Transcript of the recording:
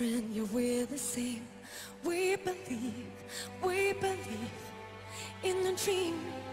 friend, you're with the same. We believe in the dream.